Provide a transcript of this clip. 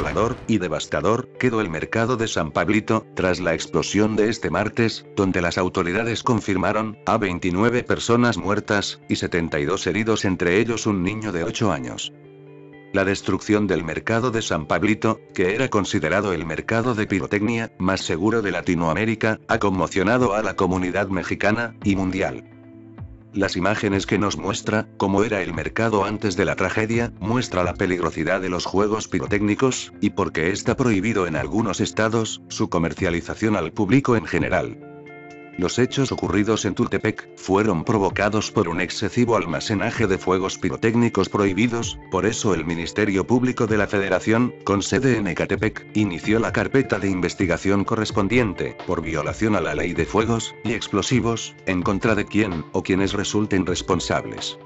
desolador y devastador quedó el mercado de San Pablito, tras la explosión de este martes, donde las autoridades confirmaron a 29 personas muertas y 72 heridos, entre ellos un niño de 8 años. La destrucción del mercado de San Pablito, que era considerado el mercado de pirotecnia más seguro de Latinoamérica, ha conmocionado a la comunidad mexicana y mundial. Las imágenes que nos muestra cómo era el mercado antes de la tragedia, muestra la peligrosidad de los juegos pirotécnicos, y porque está prohibido en algunos estados, su comercialización al público en general. Los hechos ocurridos en Tultepec fueron provocados por un excesivo almacenaje de fuegos pirotécnicos prohibidos, por eso el Ministerio Público de la Federación, con sede en Ecatepec, inició la carpeta de investigación correspondiente, por violación a la Ley de Fuegos y Explosivos, en contra de quien o quienes resulten responsables.